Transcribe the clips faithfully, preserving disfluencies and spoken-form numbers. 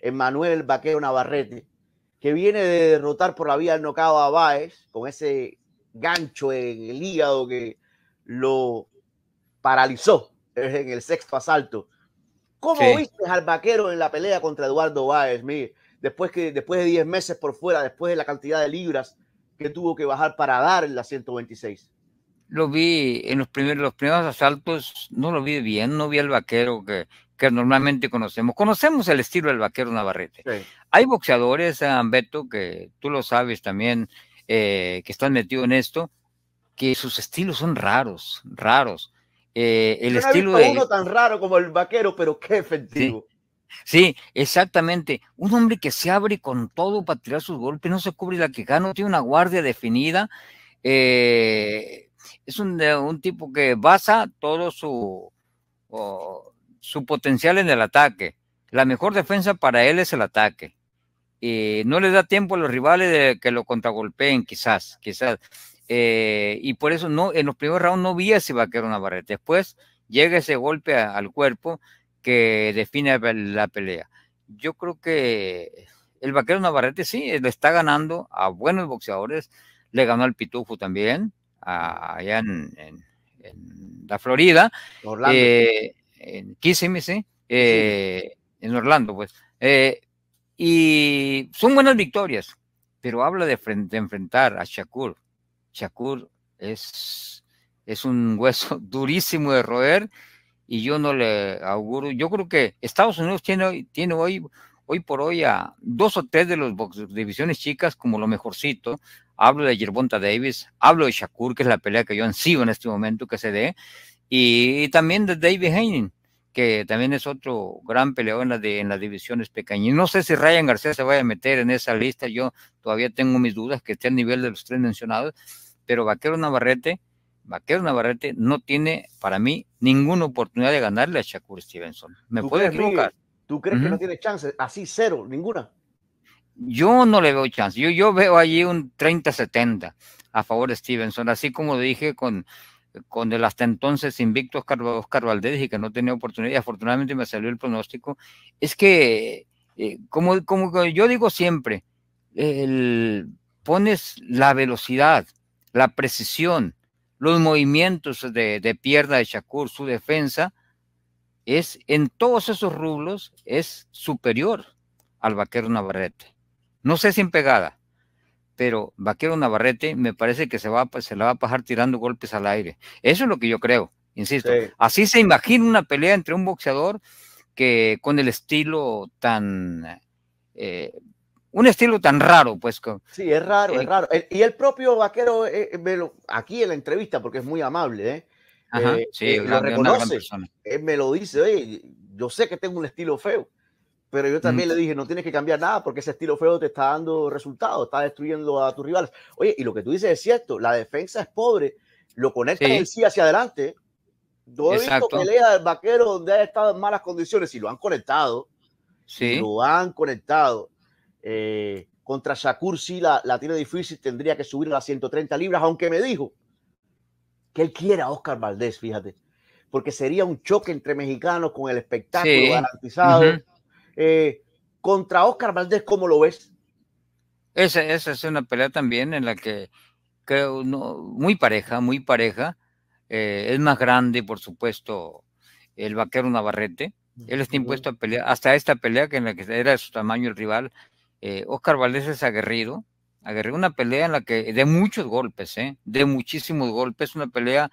Emmanuel Vaquero Navarrete, que viene de derrotar por la vía del nocao a Báez con ese gancho en el hígado que lo paralizó en el sexto asalto. ¿Cómo sí. viste al Vaquero en la pelea contra Eduardo Báez? Mire, después, que, después de diez meses por fuera, después de la cantidad de libras que tuvo que bajar para dar en la ciento veintiséis. Lo vi en los primeros, los primeros asaltos, no lo vi bien, no vi al Vaquero que, que normalmente conocemos. Conocemos el estilo del Vaquero Navarrete. Sí. Hay boxeadores, Beto, que tú lo sabes también, eh, que están metidos en esto, que sus estilos son raros, raros. Eh, el Yo no estilo he visto de uno tan raro como el Vaquero, pero qué efectivo. Sí, sí, exactamente. Un hombre que se abre con todo para tirar sus golpes, no se cubre la quijada, no tiene una guardia definida. Eh... Es un, un tipo que basa todo su, oh, su potencial en el ataque. La mejor defensa para él es el ataque. Y no le da tiempo a los rivales de que lo contragolpeen, quizás, quizás. Eh, y por eso no, en los primeros rounds no vi a ese Vaquero Navarrete. Después llega ese golpe a, al cuerpo que define la pelea. Yo creo que el Vaquero Navarrete sí, le está ganando a buenos boxeadores. Le ganó al Pitufo también. Allá en, en, en la Florida, eh, en Kissimmee, ¿sí? Eh, sí. en Orlando, pues. Eh, y son buenas victorias, pero habla de, de enfrentar a Shakur. Shakur es, es un hueso durísimo de roer y yo no le auguro. Yo creo que Estados Unidos tiene, tiene hoy, hoy por hoy a dos o tres de las divisiones chicas como lo mejorcito. Hablo de Gervonta Davis, hablo de Shakur, que es la pelea que yo ansío en este momento que se dé, y, y también de David Haney, que también es otro gran peleador en, la de, en las divisiones pequeñas. No sé si Ryan García se vaya a meter en esa lista, yo todavía tengo mis dudas que esté al nivel de los tres mencionados, pero Vaquero Navarrete, Vaquero Navarrete no tiene, para mí, ninguna oportunidad de ganarle a Shakur Stevenson. ¿Me puedo equivocar? Miguel, ¿tú crees uh-huh. que no tiene chance? Así cero, ninguna. Yo no le veo chance, yo, yo veo allí un treinta setenta a favor de Stevenson, así como dije con, con el hasta entonces invicto Oscar, Oscar Valdez, y que no tenía oportunidad, y afortunadamente me salió el pronóstico. Es que, eh, como, como yo digo siempre, el, pones la velocidad, la precisión, los movimientos de, de pierna de Shakur, su defensa, es en todos esos rublos es superior al Vaquero Navarrete. No sé si en pegada, pero Vaquero Navarrete me parece que se, va, se la va a pasar tirando golpes al aire. Eso es lo que yo creo, insisto. Sí. Así se imagina una pelea entre un boxeador que con el estilo tan... Eh, un estilo tan raro, pues. Con, sí, es raro, eh, es raro. El, y el propio Vaquero, eh, me lo, aquí en la entrevista, porque es muy amable, ¿eh? Ajá, eh, sí, eh, lo reconoce, él me lo dice, oye, yo sé que tengo un estilo feo, pero yo también mm. le dije, no tienes que cambiar nada porque ese estilo feo te está dando resultados, está destruyendo a tus rivales. Oye, y lo que tú dices es cierto, la defensa es pobre, lo conecta sí. el sí hacia adelante. Yo he Exacto. visto peleas del Vaquero donde ha estado en malas condiciones y lo han conectado. Sí. Lo han conectado. Eh, contra Shakur sí la, la tiene difícil, tendría que subir a las ciento treinta libras, aunque me dijo que él quiera a Oscar Valdez, fíjate, porque sería un choque entre mexicanos con el espectáculo sí. garantizado. Uh-huh. Eh, contra Oscar Valdez, ¿cómo lo ves? Esa, esa es una pelea también en la que creo no, muy pareja, muy pareja. Eh, es más grande, por supuesto, el Vaquero Navarrete. Él está impuesto a pelear hasta esta pelea que en la que era de su tamaño el rival. Eh, Oscar Valdez es aguerrido, aguerrido. Una pelea en la que de muchos golpes, eh, de muchísimos golpes. Una pelea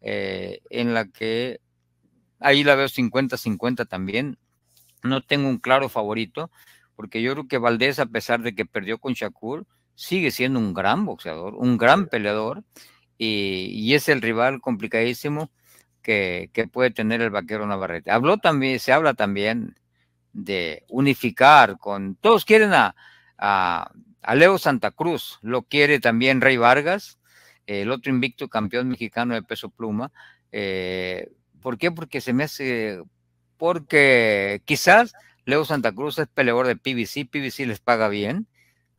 eh, en la que ahí la veo cincuenta cincuenta también. No tengo un claro favorito, porque yo creo que Valdez, a pesar de que perdió con Shakur, sigue siendo un gran boxeador, un gran peleador, y, y es el rival complicadísimo que, que puede tener el Vaquero Navarrete. Habló también, se habla también de unificar con... Todos quieren a, a, a Leo Santa Cruz, lo quiere también Rey Vargas, el otro invicto campeón mexicano de peso pluma. Eh, ¿Por qué? Porque se me hace... porque quizás Leo Santa Cruz es peleador de P B C, P B C les paga bien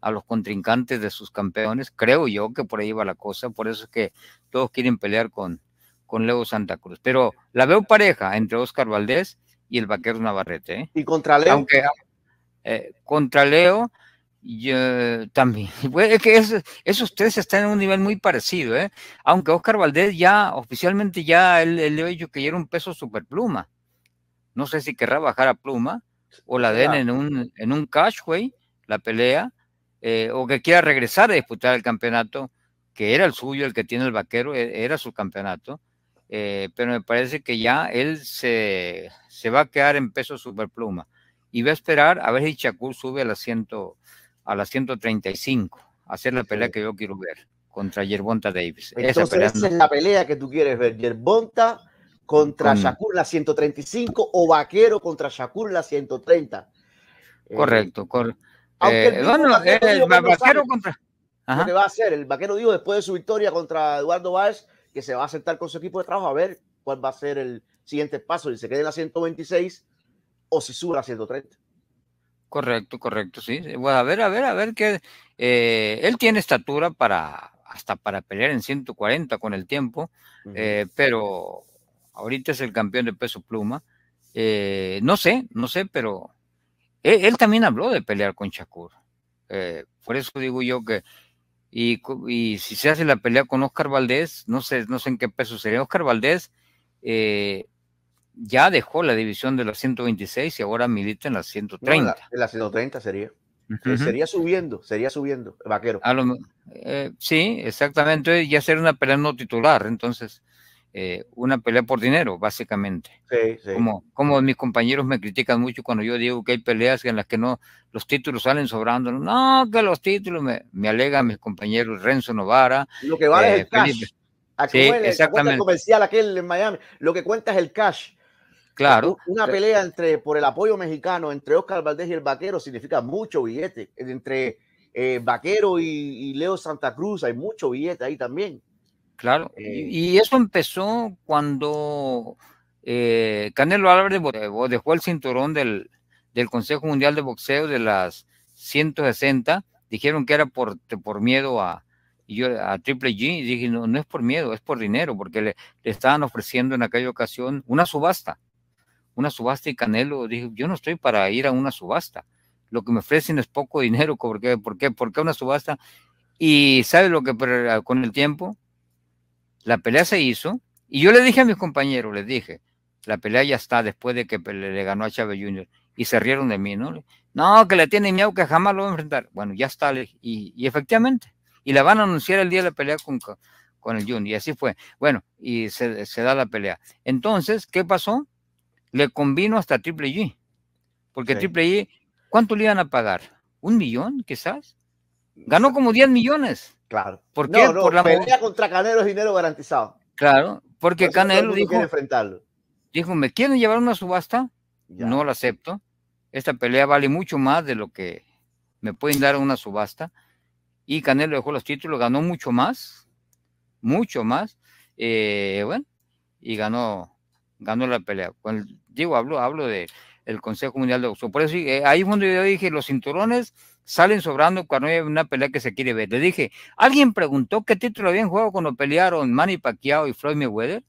a los contrincantes de sus campeones, creo yo que por ahí va la cosa, por eso es que todos quieren pelear con, con Leo Santa Cruz, pero la veo pareja entre Oscar Valdez y el Vaquero Navarrete. ¿eh? ¿Y contra Leo? Aunque, eh, contra Leo, yo también. Pues es que es, esos tres están en un nivel muy parecido, ¿eh? Aunque Oscar Valdez ya oficialmente ya él, él le ha dicho que era un peso superpluma. No sé si querrá bajar a pluma o la den en un, en un cash, güey, la pelea, eh, o que quiera regresar a disputar el campeonato, que era el suyo, el que tiene el Vaquero, era su campeonato, eh, pero me parece que ya él se, se va a quedar en peso superpluma y va a esperar a ver si Shakur sube a la ciento... a las ciento treinta y cinco, hacer la pelea que yo quiero ver, contra Gervonta Davis. Entonces esa, pelea, esa es la pelea que tú quieres ver, Gervonta contra con... Shakur la ciento treinta y cinco o Vaquero contra Shakur la ciento treinta. Correcto. Eh, cor... aunque el eh, bueno, Vaquero, el, el, el Vaquero sabe, contra... Ajá. Lo que va a hacer, el Vaquero dijo después de su victoria contra Eduardo Báez, que se va a sentar con su equipo de trabajo a ver cuál va a ser el siguiente paso, si se queda en la ciento veintiséis o si sube a la ciento treinta. Correcto, correcto, sí. Bueno, a ver, a ver, a ver que eh, él tiene estatura para hasta para pelear en ciento cuarenta con el tiempo, uh-huh. eh, pero ahorita es el campeón de peso pluma. Eh, no sé, no sé, pero él, él también habló de pelear con Shakur. Eh, por eso digo yo que y, y si se hace la pelea con Oscar Valdez, no sé, no sé en qué peso sería. Oscar Valdez eh, ya dejó la división de las ciento veintiséis y ahora milita en las ciento treinta. No, en las ciento treinta sería. Uh-huh. Sería subiendo, sería subiendo, Vaquero. A lo, eh, sí, exactamente. Ya sería una pelea no titular, entonces, eh, una pelea por dinero, básicamente. Sí, sí. Como, como mis compañeros me critican mucho cuando yo digo que hay peleas en las que no los títulos salen sobrando. No, que los títulos, me, me alegan mis compañeros Renzo Novara. Lo que vale eh, es el Felipe. Cash. Aquí sí, vale, exactamente. El comercial aquel en Miami. Lo que cuenta es el cash. Claro. Una pelea entre, por el apoyo mexicano entre Oscar Valdez y el Vaquero significa mucho billete. Entre eh, Vaquero y, y Leo Santa Cruz hay mucho billete ahí también. Claro. Eh, y eso empezó cuando eh, Canelo Álvarez dejó el cinturón del, del Consejo Mundial de Boxeo de las ciento sesenta. Dijeron que era por, por miedo a, yo, a Triple G. Y dije, no, no es por miedo, es por dinero, porque le, le estaban ofreciendo en aquella ocasión una subasta. una subasta y Canelo dijo, yo no estoy para ir a una subasta, lo que me ofrecen es poco dinero, ¿por qué? ¿Por qué? ¿Por qué una subasta? Y ¿sabe lo que con el tiempo? La pelea se hizo, y yo le dije a mis compañeros, les dije, la pelea ya está después de que le ganó a Chávez junior, y se rieron de mí, ¿no? No, que le tienen miedo, que jamás lo van a enfrentar. Bueno, ya está, y, y efectivamente, y la van a anunciar el día de la pelea con, con el junior, y así fue. Bueno, y se, se da la pelea. Entonces, ¿qué pasó? Le convino hasta Triple G, porque sí. Triple G, ¿cuánto le iban a pagar? ¿Un millón, quizás? Ganó como diez millones. Claro. ¿Por qué? No, no, por la pelea contra Canelo es dinero garantizado. Claro, porque entonces, Canelo dijo, enfrentarlo. dijo, ¿me quieren llevar una subasta? Ya. No la acepto. Esta pelea vale mucho más de lo que me pueden dar una subasta. Y Canelo dejó los títulos, ganó mucho más, mucho más, eh, bueno, y ganó... ganó la pelea. Cuando digo, hablo, hablo de el Consejo Mundial de Boxeo. Por eso eh, ahí fue donde yo dije, los cinturones salen sobrando cuando hay una pelea que se quiere ver. Le dije, ¿alguien preguntó qué título habían jugado cuando pelearon Manny Pacquiao y Floyd Mayweather?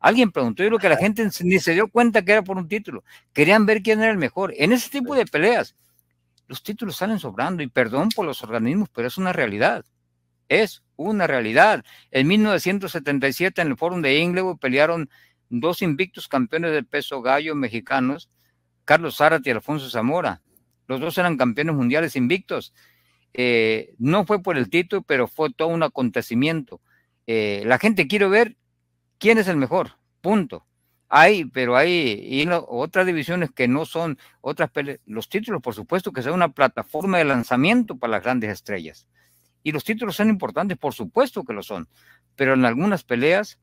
Alguien preguntó, y lo que la gente ni se dio cuenta que era por un título. Querían ver quién era el mejor. En ese tipo de peleas, los títulos salen sobrando, y perdón por los organismos, pero es una realidad. Es una realidad. En mil novecientos setenta y siete, en el Fórum de Inglewood, pelearon dos invictos campeones de peso gallo mexicanos, Carlos Zárate y Alfonso Zamora. Los dos eran campeones mundiales invictos. Eh, no fue por el título, pero fue todo un acontecimiento. Eh, la gente quiere ver quién es el mejor, punto. Hay, pero hay y no, otras divisiones que no son otras peleas. Los títulos, por supuesto, que sea una plataforma de lanzamiento para las grandes estrellas. Y los títulos son importantes, por supuesto que lo son, pero en algunas peleas,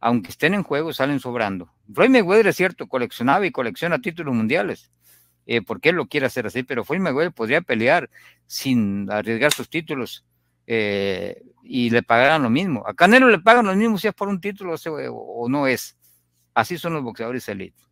aunque estén en juego, salen sobrando. Floyd Mayweather, es cierto, coleccionaba y colecciona títulos mundiales, eh, porque él lo quiere hacer así, pero Floyd Mayweather podría pelear sin arriesgar sus títulos eh, y le pagarán lo mismo. A Canelo le pagan lo mismo si es por un título o no es. Así son los boxeadores elite.